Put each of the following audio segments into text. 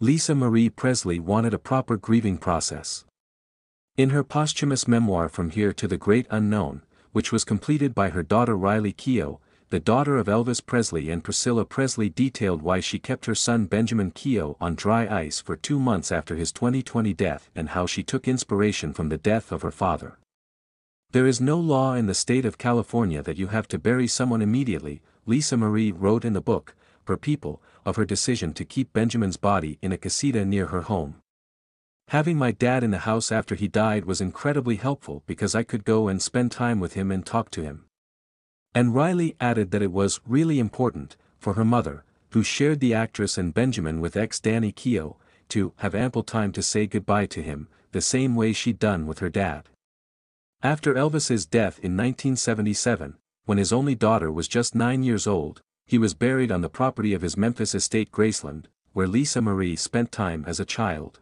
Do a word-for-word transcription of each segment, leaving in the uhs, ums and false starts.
Lisa Marie Presley wanted a proper grieving process. In her posthumous memoir From Here to the Great Unknown, which was completed by her daughter Riley Keough, the daughter of Elvis Presley and Priscilla Presley, detailed why she kept her son Benjamin Keough on dry ice for two months after his twenty twenty death and how she took inspiration from the death of her father. "There is no law in the state of California that you have to bury someone immediately," Lisa Marie wrote in the book, "Per People," of her decision to keep Benjamin's body in a casita near her home. "Having my dad in the house after he died was incredibly helpful because I could go and spend time with him and talk to him." And Riley added that it was really important for her mother, who shared the actress and Benjamin with ex-Danny Keough, to have ample time to say goodbye to him, the same way she'd done with her dad. After Elvis's death in nineteen seventy-seven, when his only daughter was just nine years old, he was buried on the property of his Memphis estate Graceland, where Lisa Marie spent time as a child.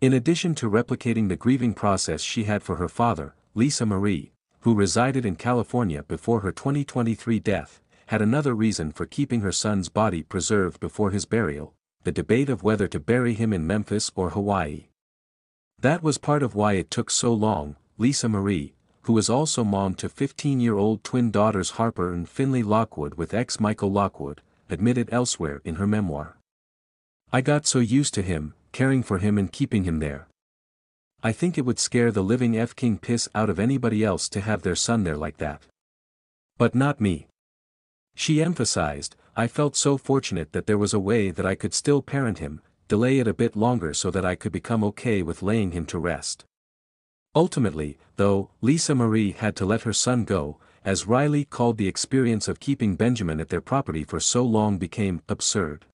In addition to replicating the grieving process she had for her father, Lisa Marie, who resided in California before her twenty twenty-three death, had another reason for keeping her son's body preserved before his burial: the debate of whether to bury him in Memphis or Hawaii. "That was part of why it took so long," Lisa Marie, who was also mom to fifteen-year-old twin daughters Harper and Finley Lockwood with ex Michael Lockwood, admitted elsewhere in her memoir. "I got so used to him, caring for him and keeping him there. I think it would scare the living f-king piss out of anybody else to have their son there like that. But not me." She emphasized, "I felt so fortunate that there was a way that I could still parent him, delay it a bit longer so that I could become okay with laying him to rest." Ultimately, though, Lisa Marie had to let her son go, as Riley called the experience of keeping Benjamin at their property for so long became absurd.